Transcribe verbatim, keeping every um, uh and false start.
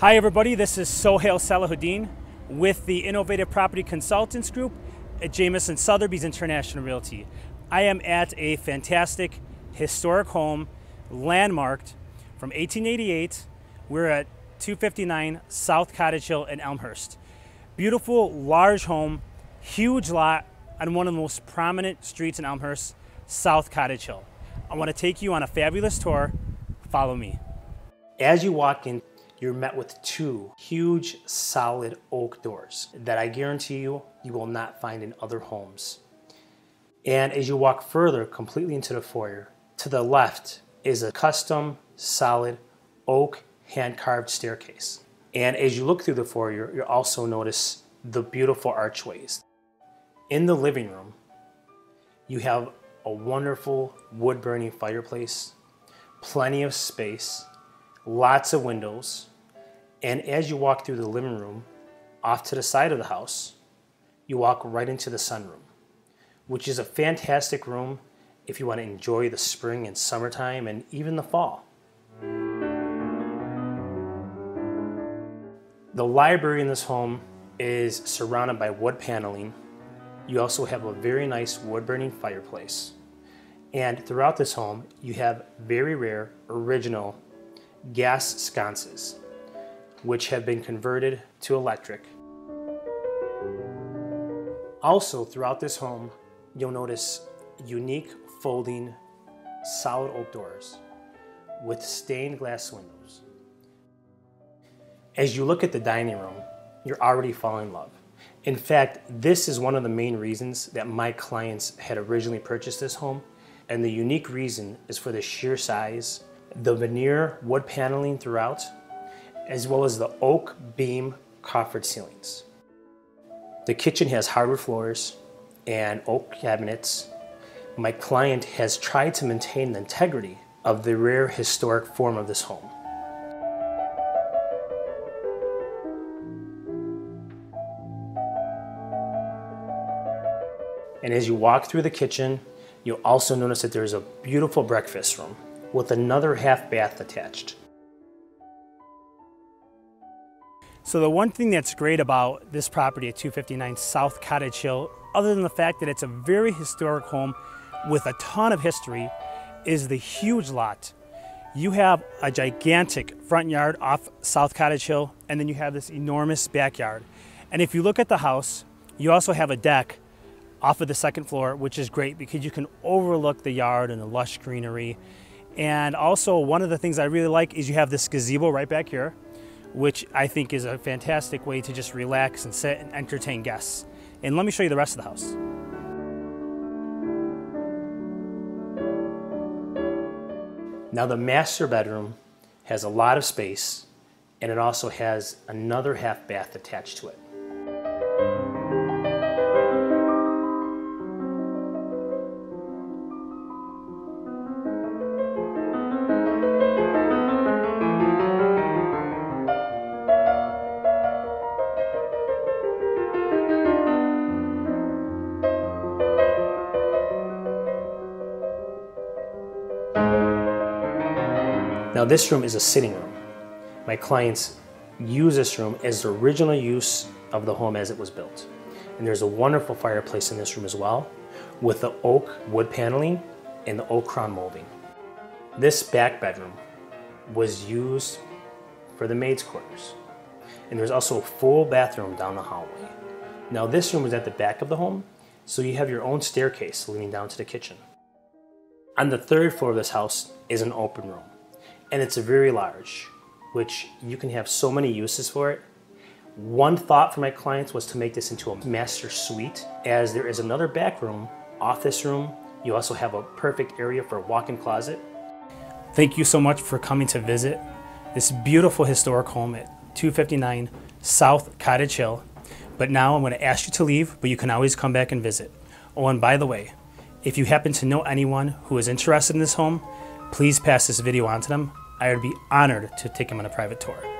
Hi everybody, this is Sohail Salahuddin with the Innovative Property Consultants Group at Jamison Sotheby's International Realty. I am at a fantastic historic home, landmarked from eighteen eighty-eight. We're at two fifty-nine South Cottage Hill in Elmhurst. Beautiful, large home, huge lot on one of the most prominent streets in Elmhurst, South Cottage Hill. I want to take you on a fabulous tour. Follow me. As you walk in, you're met with two huge, solid oak doors that I guarantee you, you will not find in other homes. And as you walk further, completely into the foyer, to the left is a custom, solid oak hand-carved staircase. And as you look through the foyer, you'll also notice the beautiful archways. In the living room, you have a wonderful wood-burning fireplace, plenty of space, lots of windows, and as you walk through the living room, off to the side of the house, you walk right into the sunroom, which is a fantastic room if you want to enjoy the spring and summertime and even the fall. The library in this home is surrounded by wood paneling. You also have a very nice wood-burning fireplace. And throughout this home, you have very rare, original gas sconces, which have been converted to electric. Also, throughout this home, you'll notice unique folding solid oak doors with stained glass windows. As you look at the dining room, you're already falling in love. In fact, this is one of the main reasons that my clients had originally purchased this home, and the unique reason is for the sheer size, the veneer wood paneling throughout, as well as the oak beam coffered ceilings. The kitchen has hardwood floors and oak cabinets. My client has tried to maintain the integrity of the rare historic form of this home. And as you walk through the kitchen, you'll also notice that there's a beautiful breakfast room with another half bath attached. So the one thing that's great about this property at two fifty-nine South Cottage Hill, other than the fact that it's a very historic home with a ton of history, is the huge lot. You have a gigantic front yard off South Cottage Hill, and then you have this enormous backyard. And if you look at the house, you also have a deck off of the second floor, which is great because you can overlook the yard and the lush greenery. And also, one of the things I really like is you have this gazebo right back here, which I think is a fantastic way to just relax and sit and entertain guests. And let me show you the rest of the house. Now the master bedroom has a lot of space, and it also has another half bath attached to it. Now this room is a sitting room. My clients use this room as the original use of the home as it was built. And there's a wonderful fireplace in this room as well, with the oak wood paneling and the oak crown molding. This back bedroom was used for the maid's quarters. And there's also a full bathroom down the hallway. Now this room is at the back of the home, so you have your own staircase leading down to the kitchen. On the third floor of this house is an open room. And it's very large, which you can have so many uses for it. One thought for my clients was to make this into a master suite, as there is another back room off this room. You also have a perfect area for a walk-in closet. Thank you so much for coming to visit this beautiful historic home at two fifty-nine South Cottage Hill. But now I'm going to ask you to leave, but you can always come back and visit. Oh, and by the way, if you happen to know anyone who is interested in this home, please pass this video on to them. I would be honored to take them on a private tour.